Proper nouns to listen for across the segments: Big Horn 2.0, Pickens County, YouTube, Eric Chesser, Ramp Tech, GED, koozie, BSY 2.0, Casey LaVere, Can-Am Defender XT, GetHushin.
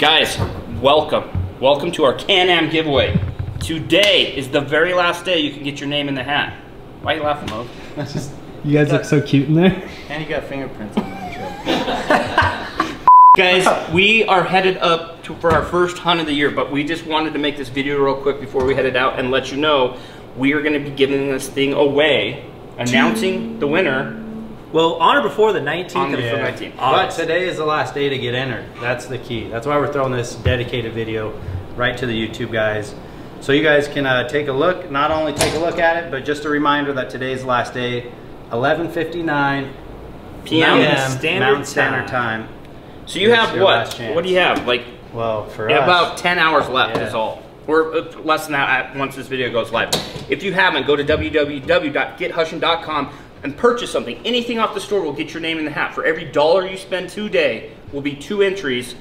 Guys, welcome to our Can-Am giveaway. Today is the very last day you can get your name in the hat. Why are you laughing, Mo? That's just, you guys look so cute in there. And you got fingerprints on that show. Guys, we are headed up for our first hunt of the year, but we just wanted to make this video real quick before we headed out and let you know we are going to be giving this thing away, announcing the winner. Well, on or before the 19th of August. Yeah. But today is the last day to get entered. That's the key. That's why we're throwing this dedicated video right to the YouTube guys. So you guys can take a look, not only take a look at it, but just a reminder that today's last day, 11:59 PM Mountain Standard Time. So you have what? What do you have? Like, well, for us, about 10 hours left is all. Or less than that once this video goes live. If you haven't, go to www.gethushin.com and purchase something. Anything off the store will get your name in the hat. For every dollar you spend today will be 2 entries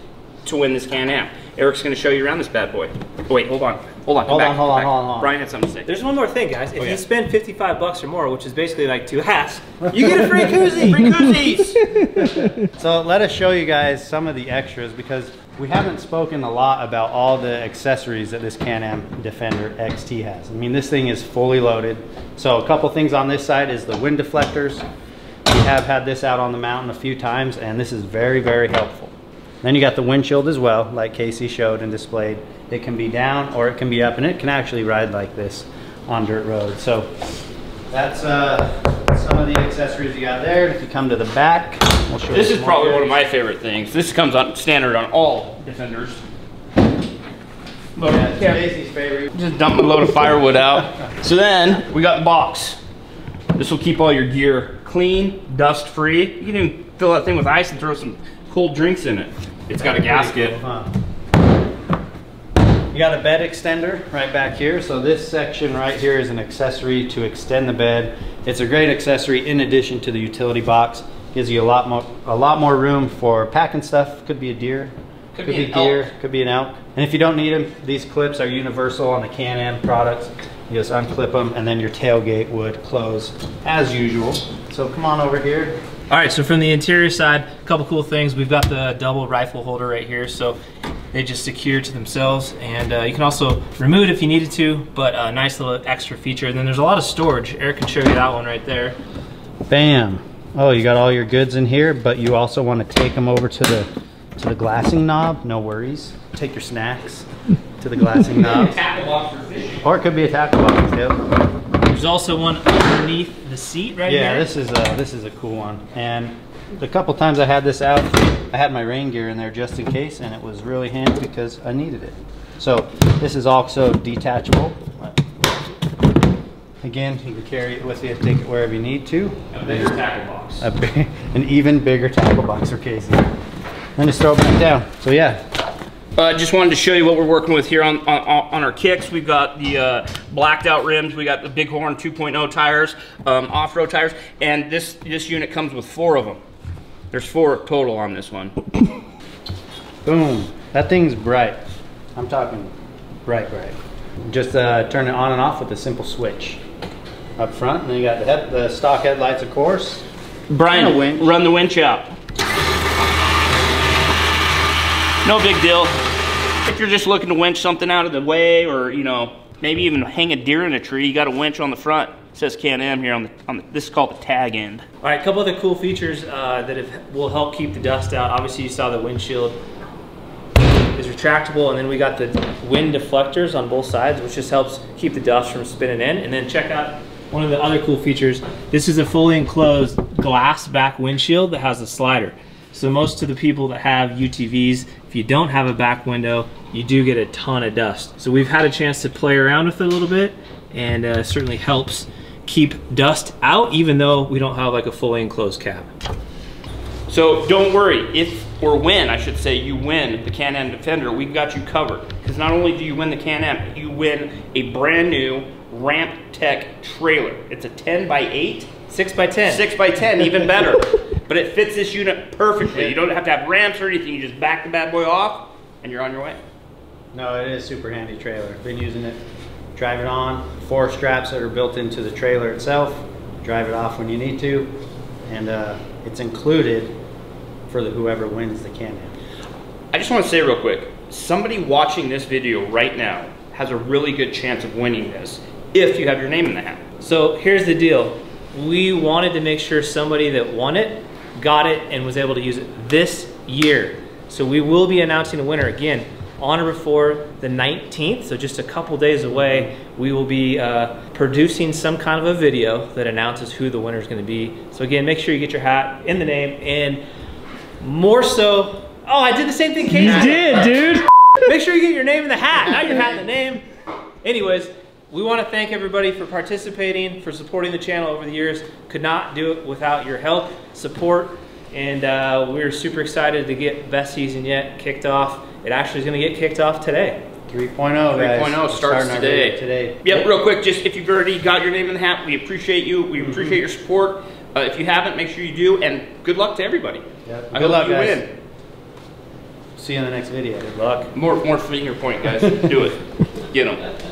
to win this Can-Am. Eric's gonna show you around this bad boy. Oh, wait, hold on. Brian had something to say. There's one more thing, guys. If you spend 55 bucks or more, which is basically like 2 hats, you get a free koozie, free koozies. So let us show you guys some of the extras, because we haven't spoken a lot about all the accessories that this Can-Am Defender XT has. I mean, this thing is fully loaded. So a couple things on this side is the wind deflectors. We have had this out on the mountain a few times, and this is very, very helpful. Then you got the windshield as well, like Casey showed and displayed. It can be down or it can be up, and it can actually ride like this on dirt roads. So that's some of the accessories you got there. If you come to the back, we'll show this is probably one of my favorite things. This comes on standard on all Defenders. Look, yeah, Casey's favorite. Just dump a load of firewood out. So then we got the box. This will keep all your gear clean, dust free. You can even fill that thing with ice and throw some cold drinks in it. It's got a gasket. Cool, huh? You got a bed extender right back here. So this section right here is an accessory to extend the bed. It's a great accessory in addition to the utility box. Gives you a lot more room for packing stuff. Could be a deer, could be deer, elk. Could be an elk. And if you don't need them, these clips are universal on the Can-Am products. You just unclip them, and then your tailgate would close as usual. So come on over here. All right, so from the interior side, a couple cool things. We've got the double rifle holder right here. So they just secure to themselves, and you can also remove it if you needed to, but a nice little extra feature. And then there's a lot of storage. Eric can show you that one right there. Bam. Oh, you got all your goods in here, but you also want to take them over to the glassing knob. No worries. Take your snacks to the glassing knob. Tackle box for fishing. Or it could be a tackle box too. There's also one underneath the seat right here. Yeah, this is a cool one. And the couple times I had this out, I had my rain gear in there just in case, and it was really handy because I needed it. So this is also detachable. Again, you can carry it with you, take it wherever you need to. A bigger tackle box. An even bigger tackle box for Casey. Then just throw it back down. So yeah. Just wanted to show you what we're working with here on our kicks. We've got the blacked out rims. We got the Big Horn 2.0 tires, off-road tires, and this unit comes with 4 of them. There's 4 total on this one. Boom. That thing's bright. I'm talking bright, bright. Just turn it on and off with a simple switch. Up front, and then you got the stock headlights, of course. Brian, run the winch out. No big deal. If you're just looking to winch something out of the way, or you know, maybe even hang a deer in a tree, you got a winch on the front. It says Can-Am here on the, this is called the tag end. All right, a couple other cool features will help keep the dust out. Obviously you saw the windshield is retractable, and then we got the wind deflectors on both sides, which just helps keep the dust from spinning in. And then check out one of the other cool features. This is a fully enclosed glass back windshield that has a slider. So most of the people that have UTVs, if you don't have a back window, you do get a ton of dust. So we've had a chance to play around with it a little bit, and certainly helps keep dust out, even though we don't have like a fully enclosed cab. So don't worry, if or when, I should say, you win the Can-Am Defender, we've got you covered. Because not only do you win the Can-Am, you win a brand new Ramp Tech trailer. It's a 10x8. 6x10. 6x10, even better. But it fits this unit perfectly. You don't have to have ramps or anything. You just back the bad boy off and you're on your way. No, it is a super handy trailer. Been using it. Drive it on, 4 straps that are built into the trailer itself, drive it off when you need to, and it's included for whoever wins the Can-Am. I just want to say real quick, somebody watching this video right now has a really good chance of winning this if you have your name in the hat. So here's the deal. We wanted to make sure somebody that won it, got it, and was able to use it this year. So we will be announcing the winner again on or before the 19th, so just a couple days away. We will be producing some kind of a video that announces who the winner is going to be. So again, make sure you get your hat in the name, and more so, oh, I did the same thing Casey did. You did, dude. Make sure you get your name in the hat, not your hat in the name. Anyways, we want to thank everybody for participating, for supporting the channel over the years. Could not do it without your help, support, and we're super excited to get Best Season Yet kicked off. It actually is going to get kicked off today. 3.0, guys. 3.0 starts today. Yep, real quick, just if you've already got your name in the hat, we appreciate you. We appreciate your support. If you haven't, make sure you do, and good luck to everybody. Yep. Good luck, guys. Win. See you in the next video. Good luck. More finger point, guys. Do it. Get them.